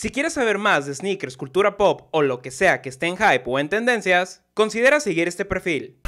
Si quieres saber más de sneakers, cultura pop o lo que sea que esté en hype o en tendencias, considera seguir este perfil.